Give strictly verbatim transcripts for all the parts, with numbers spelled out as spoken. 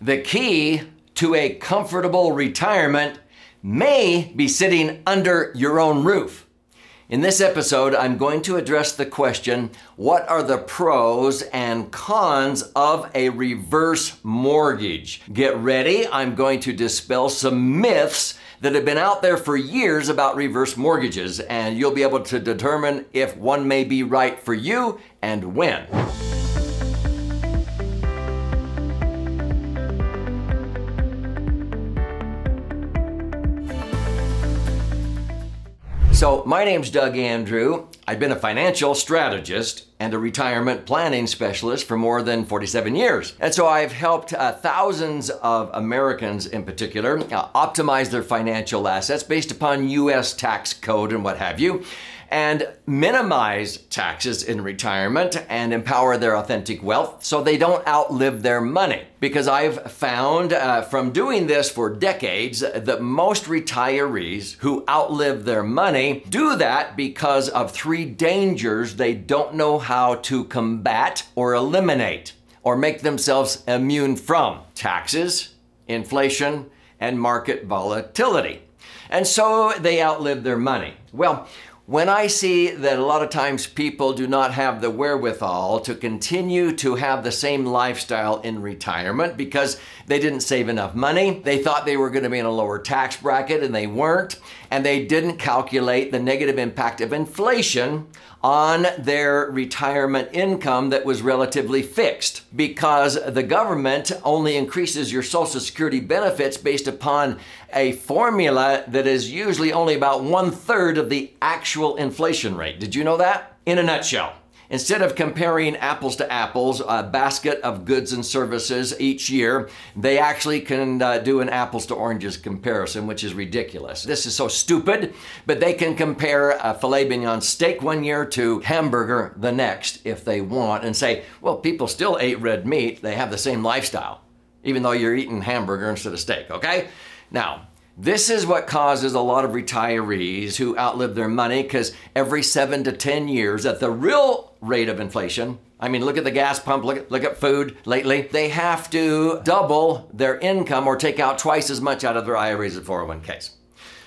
The key to a comfortable retirement may be sitting under your own roof. In this episode, I'm going to address the question, what are the pros and cons of a reverse mortgage? Get ready, I'm going to dispel some myths that have been out there for years about reverse mortgages, and you'll be able to determine if one may be right for you and when. So my name's Doug Andrew. I've been a financial strategist and a retirement planning specialist for more than forty-seven years. And so I've helped uh, thousands of Americans in particular uh, optimize their financial assets based upon U S tax code and what have you, and minimize taxes in retirement and empower their authentic wealth so they don't outlive their money. Because I've found uh, from doing this for decades that most retirees who outlive their money do that because of three dangers they don't know how to combat or eliminate or make themselves immune from: taxes, inflation, and market volatility. And so they outlive their money. Well, when I see that a lot of times people do not have the wherewithal to continue to have the same lifestyle in retirement because they didn't save enough money, they thought they were going to be in a lower tax bracket and they weren't, and they didn't calculate the negative impact of inflation on their retirement income that was relatively fixed, because the government only increases your Social Security benefits based upon a formula that is usually only about one third of the actual inflation rate. Did you know that? In a nutshell, instead of comparing apples to apples, a basket of goods and services each year, they actually can uh, do an apples to oranges comparison, which is ridiculous. This is so stupid, but they can compare a filet mignon steak one year to hamburger the next if they want and say, well, people still ate red meat. They have the same lifestyle, even though you're eating hamburger instead of steak, okay? Now, this is what causes a lot of retirees who outlive their money, because every seven to ten years at the real rate of inflation, I mean, look at the gas pump, look at, look at food lately, they have to double their income or take out twice as much out of their I R As and four oh one Ks.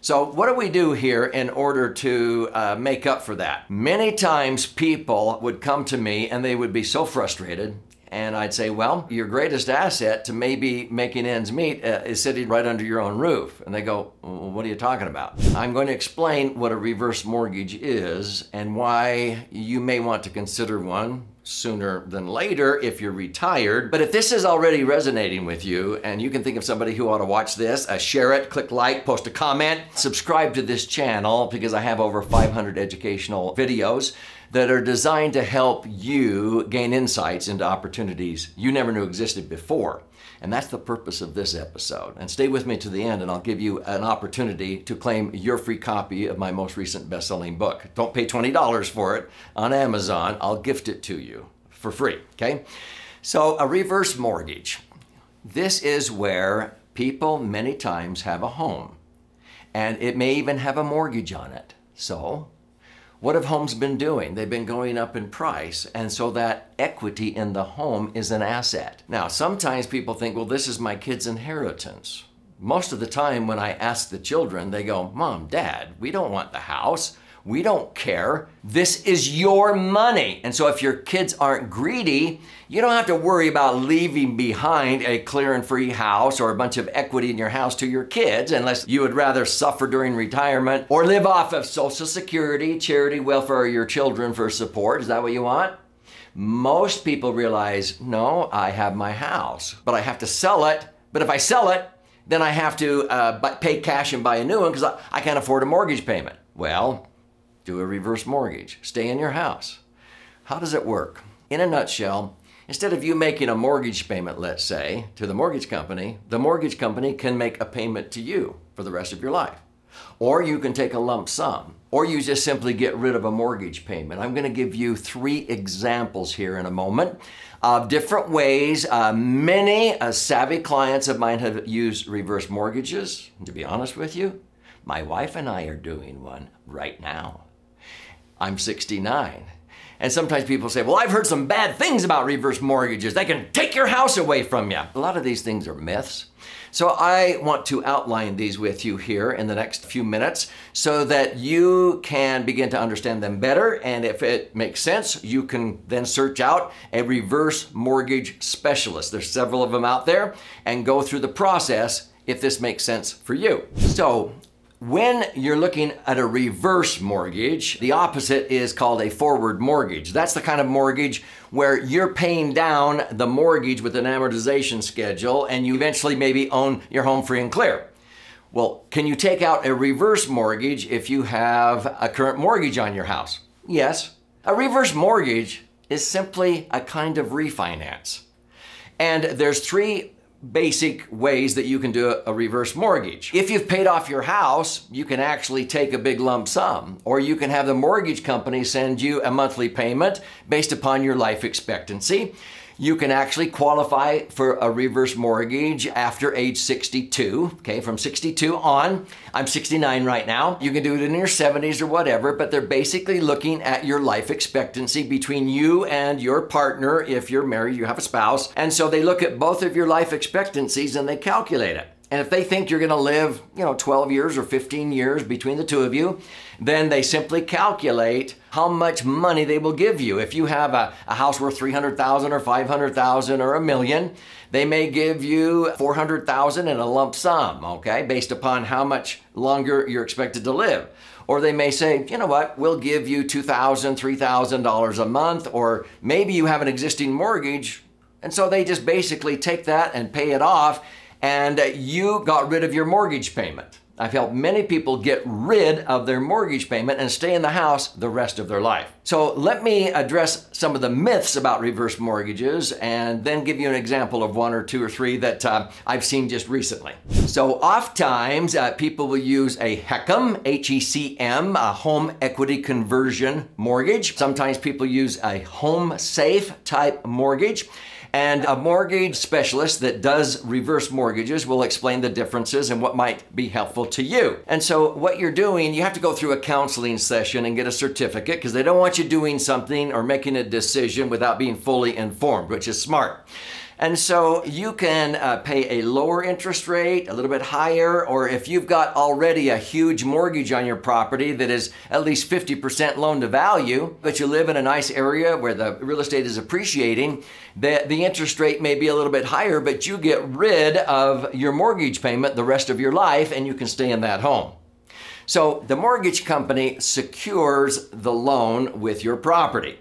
So what do we do here in order to uh, make up for that? Many times people would come to me and they would be so frustrated. And I'd say, well, your greatest asset to maybe making ends meet uh, is sitting right under your own roof. And they go, well, what are you talking about? I'm going to explain what a reverse mortgage is and why you may want to consider one sooner than later if you're retired. But if this is already resonating with you and you can think of somebody who ought to watch this, uh, share it, click like, post a comment, subscribe to this channel, because I have over five hundred educational videos that are designed to help you gain insights into opportunities you never knew existed before. And that's the purpose of this episode. And stay with me to the end, and I'll give you an opportunity to claim your free copy of my most recent best-selling book. Don't pay twenty dollars for it on Amazon. I'll gift it to you for free, okay? So a reverse mortgage. This is where people many times have a home, and it may even have a mortgage on it. So what have homes been doing? They've been going up in price, and so that equity in the home is an asset. Now, sometimes people think, well, this is my kid's inheritance. Most of the time when I ask the children, they go, Mom, Dad, we don't want the house. We don't care. This is your money. And so if your kids aren't greedy, you don't have to worry about leaving behind a clear and free house or a bunch of equity in your house to your kids, unless you would rather suffer during retirement or live off of Social Security, charity, welfare, or your children for support. Is that what you want? Most people realize, no, I have my house, but I have to sell it. But if I sell it, then I have to uh, pay cash and buy a new one because I, I can't afford a mortgage payment. Well, do a reverse mortgage. Stay in your house. How does it work? In a nutshell, instead of you making a mortgage payment, let's say, to the mortgage company, the mortgage company can make a payment to you for the rest of your life. Or you can take a lump sum, or you just simply get rid of a mortgage payment. I'm going to give you three examples here in a moment of different ways. Uh, many uh, savvy clients of mine have used reverse mortgages. And to be honest with you, my wife and I are doing one right now. I'm sixty-nine. And sometimes people say, well, I've heard some bad things about reverse mortgages. They can take your house away from you. A lot of these things are myths. So I want to outline these with you here in the next few minutes so that you can begin to understand them better. And if it makes sense, you can then search out a reverse mortgage specialist. There's several of them out there, and go through the process if this makes sense for you. So when you're looking at a reverse mortgage, the opposite is called a forward mortgage. That's the kind of mortgage where you're paying down the mortgage with an amortization schedule, and you eventually maybe own your home free and clear. Well, can you take out a reverse mortgage if you have a current mortgage on your house? Yes. A reverse mortgage is simply a kind of refinance. And there's three basic ways that you can do a reverse mortgage. If you've paid off your house, you can actually take a big lump sum, or you can have the mortgage company send you a monthly payment based upon your life expectancy. You can actually qualify for a reverse mortgage after age sixty-two, okay, from sixty-two on. I'm sixty-nine right now. You can do it in your seventies or whatever, but they're basically looking at your life expectancy between you and your partner. If you're married, you have a spouse. And so they look at both of your life expectancies and they calculate it. And if they think you're gonna live, you know, twelve years or fifteen years between the two of you, then they simply calculate how much money they will give you. If you have a, a house worth three hundred thousand dollars or five hundred thousand dollars or a million, they may give you four hundred thousand dollars in a lump sum, okay, based upon how much longer you're expected to live. Or they may say, you know what, we'll give you two thousand dollars, three thousand dollars a month, or maybe you have an existing mortgage. And so they just basically take that and pay it off, and you got rid of your mortgage payment. I've helped many people get rid of their mortgage payment and stay in the house the rest of their life. So let me address some of the myths about reverse mortgages and then give you an example of one or two or three that uh, I've seen just recently. So oftentimes uh, people will use a H E C M, H E C M, a home equity conversion mortgage. Sometimes people use a Home Safe type mortgage. And a mortgage specialist that does reverse mortgages will explain the differences and what might be helpful to you. And so what you're doing, you have to go through a counseling session and get a certificate, because they don't want you doing something or making a decision without being fully informed, which is smart. And so you can uh, pay a lower interest rate, a little bit higher, or if you've got already a huge mortgage on your property that is at least fifty percent loan to value, but you live in a nice area where the real estate is appreciating, the, the interest rate may be a little bit higher, but you get rid of your mortgage payment the rest of your life and you can stay in that home. So the mortgage company secures the loan with your property.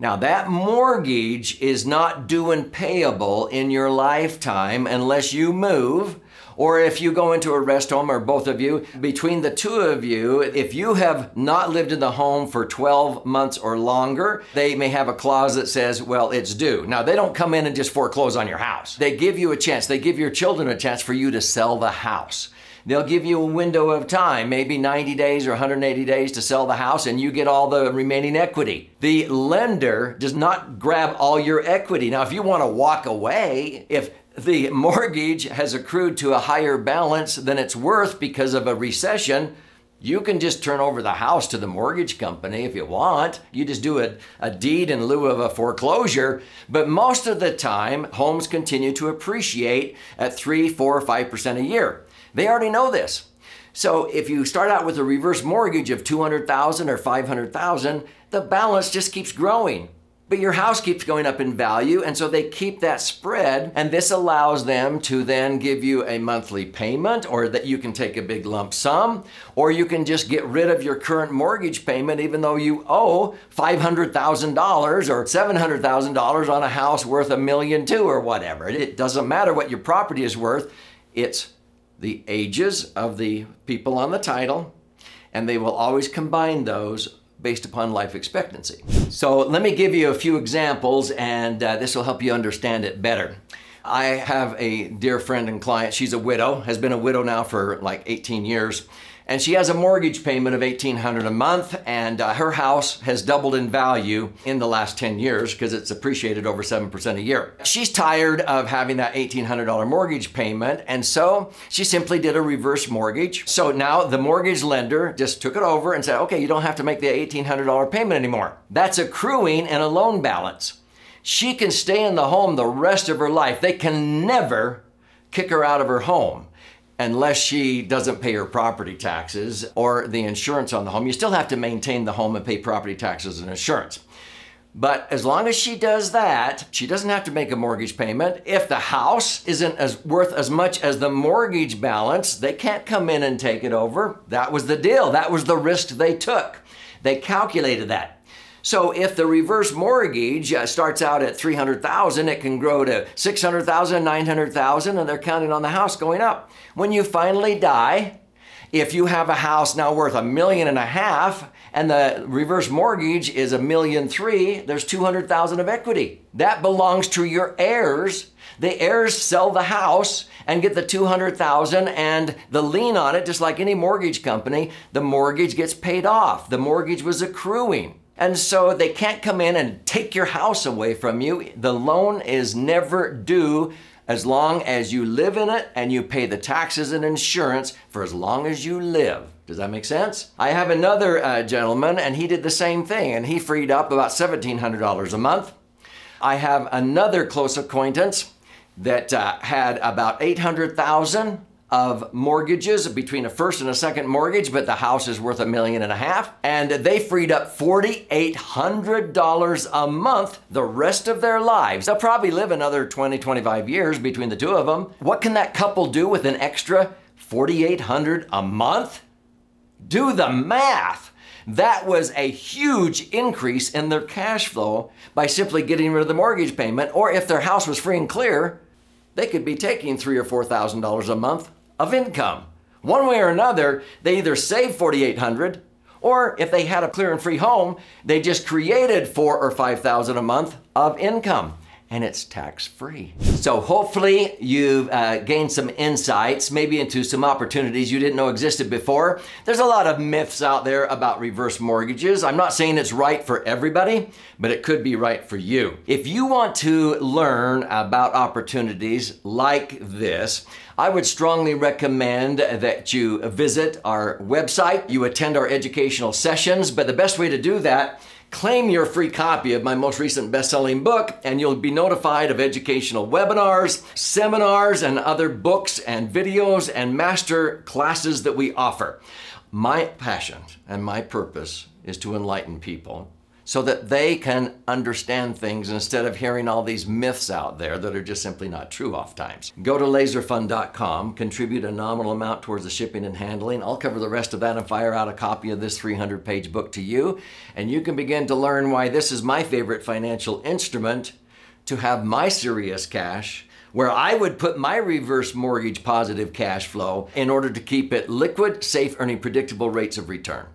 Now, that mortgage is not due and payable in your lifetime unless you move, or if you go into a rest home, or both of you. Between the two of you, if you have not lived in the home for twelve months or longer, they may have a clause that says, well, it's due. Now, they don't come in and just foreclose on your house. They give you a chance. They give your children a chance for you to sell the house. They'll give you a window of time, maybe ninety days or one hundred eighty days to sell the house, and you get all the remaining equity. The lender does not grab all your equity. Now, if you want to walk away, if the mortgage has accrued to a higher balance than it's worth because of a recession, you can just turn over the house to the mortgage company if you want. You just do a, a deed in lieu of a foreclosure. But most of the time, homes continue to appreciate at three, four, five percent a year. They already know this. So if you start out with a reverse mortgage of two hundred thousand dollars or five hundred thousand dollars, the balance just keeps growing. But your house keeps going up in value, and so they keep that spread, and this allows them to then give you a monthly payment, or that you can take a big lump sum, or you can just get rid of your current mortgage payment even though you owe five hundred thousand dollars or seven hundred thousand dollars on a house worth a million two or whatever. It doesn't matter what your property is worth. It's the ages of the people on the title, and they will always combine those based upon life expectancy. So let me give you a few examples, and uh, this will help you understand it better. I have a dear friend and client. She's a widow, has been a widow now for like eighteen years. and she has a mortgage payment of eighteen hundred dollars a month, and uh, her house has doubled in value in the last ten years because it's appreciated over seven percent a year. She's tired of having that eighteen hundred dollar mortgage payment, and so she simply did a reverse mortgage. So now the mortgage lender just took it over and said, okay, you don't have to make the eighteen hundred dollar payment anymore. That's accruing in a loan balance. She can stay in the home the rest of her life. They can never kick her out of her home unless she doesn't pay her property taxes or the insurance on the home. You still have to maintain the home and pay property taxes and insurance. But as long as she does that, she doesn't have to make a mortgage payment. If the house isn't as worth as much as the mortgage balance, they can't come in and take it over. That was the deal. That was the risk they took. They calculated that. So if the reverse mortgage starts out at three hundred thousand dollars, it can grow to six hundred thousand dollars, nine hundred thousand dollars, and they're counting on the house going up. When you finally die, if you have a house now worth a million and a half and the reverse mortgage is a million three, there's two hundred thousand dollars of equity. That belongs to your heirs. The heirs sell the house and get the two hundred thousand dollars and the lien on it, just like any mortgage company, the mortgage gets paid off. The mortgage was accruing. And so they can't come in and take your house away from you. The loan is never due as long as you live in it and you pay the taxes and insurance for as long as you live. Does that make sense? I have another uh, gentleman, and he did the same thing, and he freed up about seventeen hundred dollars a month. I have another close acquaintance that uh, had about eight hundred thousand dollars of mortgages between a first and a second mortgage, but the house is worth a million and a half, and they freed up four thousand eight hundred dollars a month the rest of their lives. They'll probably live another twenty, twenty-five years between the two of them. What can that couple do with an extra four thousand eight hundred dollars a month? Do the math. That was a huge increase in their cash flow by simply getting rid of the mortgage payment, or if their house was free and clear, they could be taking three or four thousand dollars a month of income. One way or another, they either saved four thousand eight hundred dollars, or if they had a clear and free home, they just created four or five thousand dollars a month of income, and it's tax-free. So hopefully you've uh, gained some insights, maybe into some opportunities you didn't know existed before. There's a lot of myths out there about reverse mortgages. I'm not saying it's right for everybody, but it could be right for you. If you want to learn about opportunities like this, I would strongly recommend that you visit our website, you attend our educational sessions, but the best way to do that, claim your free copy of my most recent best-selling book, and you'll be notified of educational webinars, seminars, and other books and videos and master classes that we offer. My passion and my purpose is to enlighten people so that they can understand things instead of hearing all these myths out there that are just simply not true oftentimes. Go to laser fund dot com, contribute a nominal amount towards the shipping and handling. I'll cover the rest of that and fire out a copy of this three hundred page book to you, and you can begin to learn why this is my favorite financial instrument to have my serious cash, where I would put my reverse mortgage positive cash flow in order to keep it liquid, safe, earning predictable rates of return.